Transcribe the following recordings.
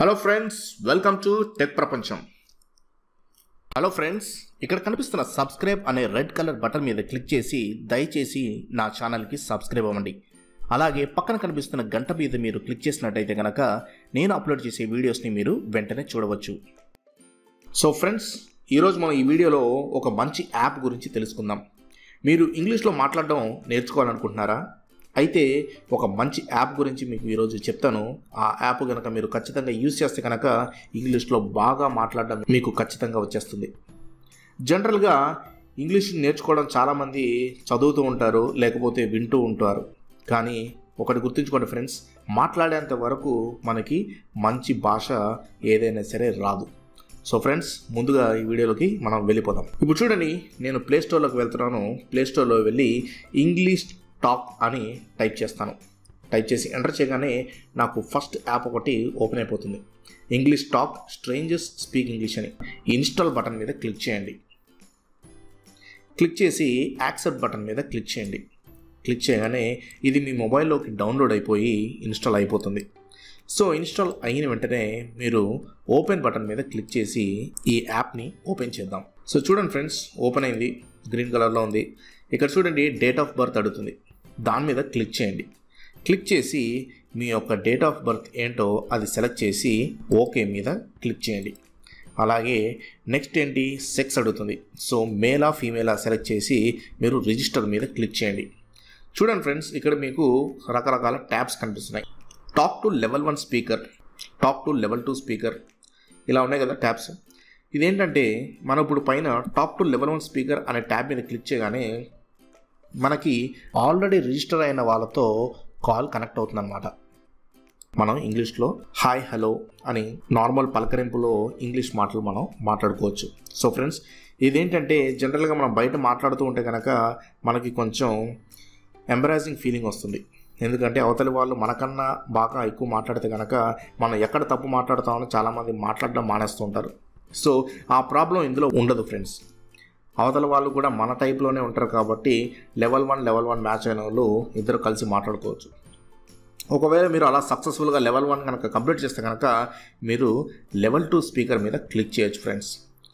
Hello friends, welcome to Tech Prapancham. Hello friends, ikkada kanipistuna subscribe ane red color button meeda click chesi dayachesi na channel ki subscribe avvandi. Alage pakkana kanipistuna ganta meeda meeru click chesinataithe ganaka nenu upload chese videos ni meeru ventane chudavachu. So friends, ee roju mana ee video lo oka manchi app gurinchi telusukundam. Meeru English lo maatladam nerchukovalananukuntunnara? Aithe oka manchi app gurinchi meeku ee roju cheptanu aa app ganaka meeru kachithanga use chesthe ganaka English lo baga maatladam meeku kachithanga vachestundi. General ga English nerchukovalanu chaala mandi chaduvutu untaru lekapothe vintu untaru kaani okati gurtunchukondi friends, maatladante varaku manaki manchi bhasha edaina sare raadu. So friends, ముందుగా ఈ వీడియోలోకి మనం వెళ్ళిపోదాం. ఇప్పుడు చూడండి, నేను play store లోకి వెళ్తున్నాను. ప్లే స్టోర్ లో వెళ్ళి ఇంగ్లీష్ టాక్ అని టైప్ చేస్తాను. టైప్ చేసి ఎంటర్ చేయగానే నాకు ఫస్ట్ యాప్ ఒకటి ఓపెన్ అయిపోతుంది. English talk strangers speak English అని ఇన్స్టాల్ బటన్ మీద క్లిక్ చేయండి. క్లిక్ చేసి యాక్సెప్ట్ బటన్ మీద క్లిక్ చేయండి. క్లిక్ చేయగానే ఇది మీ మొబైల్లోకి డౌన్లోడ్ అయిపోయి ఇన్స్టాల్ అయిపోతుంది. సో ఇన్స్టాల్ అయిన వెంటనే మీరు ఓపెన్ బటన్ మీద క్లిక్ చేసి ఈ యాప్ని ఓపెన్ చేద్దాం. సో చూడండి ఫ్రెండ్స్, ఓపెన్ అయింది, గ్రీన్ కలర్లో ఉంది. ఇక్కడ చూడండి డేట్ ఆఫ్ బర్త్ అడుగుతుంది, దాని మీద క్లిక్ చేయండి. క్లిక్ చేసి మీ యొక్క డేట్ ఆఫ్ బర్త్ ఏంటో అది సెలెక్ట్ చేసి ఓకే మీద క్లిక్ చేయండి. అలాగే నెక్స్ట్ ఏంటి, సెక్స్ అడుగుతుంది. సో మేలా ఫీమేలా సెలెక్ట్ చేసి మీరు రిజిస్టర్ మీద క్లిక్ చేయండి. చూడండి ఫ్రెండ్స్, ఇక్కడ మీకు రకరకాల ట్యాబ్స్ కనిపిస్తున్నాయి. Talk to level 1 speaker, talk to level 2 speaker, ఇలా ఉన్నాయి కదా ట్యాబ్స్. ఇదేంటంటే మనం ఇప్పుడు పైన టాక్ టు లెవెల్ 1 స్పీకర్ అనే ట్యాబ్ మీద క్లిక్ చేయగానే మనకి ఆల్రెడీ రిజిస్టర్ అయిన వాళ్ళతో కాల్ కనెక్ట్ అవుతుందన్నమాట. మనం ఇంగ్లీష్లో హాయ్ హలో అని నార్మల్ పలకరింపులో ఇంగ్లీష్ మాటలు మనం మాట్లాడుకోవచ్చు. సో ఫ్రెండ్స్, ఇదేంటంటే జనరల్గా మనం బయట మాట్లాడుతూ ఉంటే కనుక మనకి కొంచెం ఎంబరాజింగ్ ఫీలింగ్ వస్తుంది. ఎందుకంటే అవతలి వాళ్ళు మనకన్నా బాగా ఎక్కువ మాట్లాడితే కనుక మనం ఎక్కడ తప్పు మాట్లాడతామని చాలామంది మాట్లాడడం మానేస్తుంటారు. సో ఆ ప్రాబ్లం ఇందులో ఉండదు ఫ్రెండ్స్. అవతల వాళ్ళు కూడా మన టైప్లోనే ఉంటారు కాబట్టి లెవెల్ 1 మ్యాచ్ అయిన వాళ్ళు ఇద్దరు కలిసి మాట్లాడుకోవచ్చు. ఒకవేళ మీరు అలా సక్సెస్ఫుల్గా లెవెల్ 1 కనుక కంప్లీట్ చేస్తే కనుక మీరు లెవెల్ 2 స్పీకర్ మీద క్లిక్ చేయొచ్చు ఫ్రెండ్స్.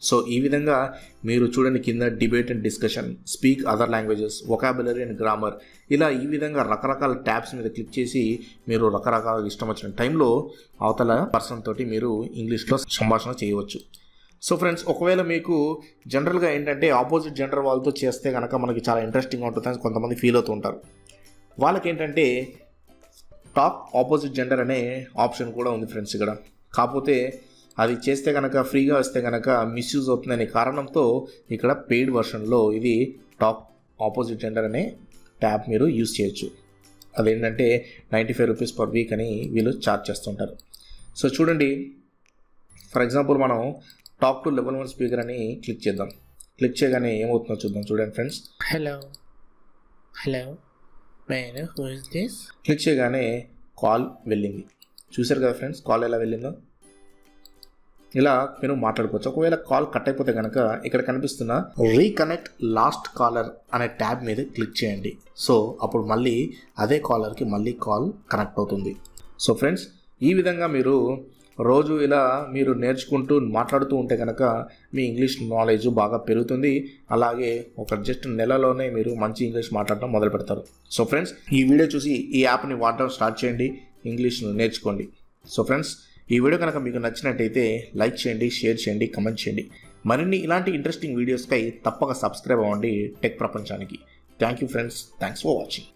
సో ఈ విధంగా మీరు చూడండి, కింద debate and discussion, speak other languages, vocabulary and grammar, ఇలా ఈ విధంగా రకరకాల ట్యాబ్స్ మీద క్లిక్ చేసి మీరు రకరకాల ఇష్టం వచ్చిన టైంలో అవతల పర్సన్ తోటి మీరు ఇంగ్లీష్లో సంభాషణ చేయవచ్చు. సో ఫ్రెండ్స్, ఒకవేళ మీకు జనరల్గా ఏంటంటే ఆపోజిట్ జెండర్ వాళ్ళతో చేస్తే కనుక మనకి చాలా ఇంట్రెస్టింగ్గా ఉంటుందని కొంతమంది ఫీల్ అవుతూ ఉంటారు. వాళ్ళకి ఏంటంటే టాక్ ఆపోజిట్ జెండర్ అనే ఆప్షన్ కూడా ఉంది ఫ్రెండ్స్ ఇక్కడ. కాకపోతే అది చేస్తే కనుక ఫ్రీగా వస్తే కనుక మిస్యూజ్ అవుతుందనే కారణంతో ఇక్కడ పెయిడ్ వర్షన్లో ఇది టాక్ ఆపోజిట్ జెండర్ అనే ట్యాబ్ మీరు యూజ్ చేయొచ్చు. అదేంటంటే 95 రూపీస్ పర్ వీక్ అని వీళ్ళు ఛార్జ్ చేస్తుంటారు. సో చూడండి, ఫర్ ఎగ్జాంపుల్ మనం టాక్ టు లెవెల్ 1 స్పీకర్ అని క్లిక్ చేద్దాం. క్లిక్ చేయగానే ఏమవుతుందో చూద్దాం. చూడండి ఫ్రెండ్స్, హలో హలో మేను హూ ఇస్ దిస్, క్లిక్ చేయగానే కాల్ వెళ్ళింది. చూశారు కదా ఫ్రెండ్స్, కాల్ ఎలా వెళ్ళిందో. ఇలా మీరు మాట్లాడుకోవచ్చు. ఒకవేళ కాల్ కట్ అయిపోతే కనుక ఇక్కడ కనిపిస్తున్న రీకనెక్ట్ లాస్ట్ కాలర్ అనే ట్యాబ్ మీద క్లిక్ చేయండి. సో అప్పుడు మళ్ళీ అదే కాలర్కి మళ్ళీ కాల్ కనెక్ట్ అవుతుంది. సో ఫ్రెండ్స్, ఈ విధంగా మీరు రోజు ఇలా మీరు నేర్చుకుంటూ మాట్లాడుతూ ఉంటే కనుక మీ ఇంగ్లీష్ నాలెడ్జ్ బాగా పెరుగుతుంది. అలాగే ఒక జస్ట్ నెలలోనే మీరు మంచి ఇంగ్లీష్ మాట్లాడడం మొదలు పెడతారు. సో ఫ్రెండ్స్, ఈ వీడియో చూసి ఈ యాప్ని వాడడం స్టార్ట్ చేయండి, ఇంగ్లీష్ను నేర్చుకోండి. సో ఫ్రెండ్స్, ఈ వీడియో కనుక మీకు నచ్చినట్టయితే లైక్ చేయండి, షేర్ చేయండి, కమెంట్ చేయండి. మరిన్ని ఇలాంటి ఇంట్రెస్టింగ్ వీడియోస్పై తప్పక సబ్స్క్రైబ్ అవ్వండి టెక్ ప్రపంచానికి. Thank you friends, thanks for watching.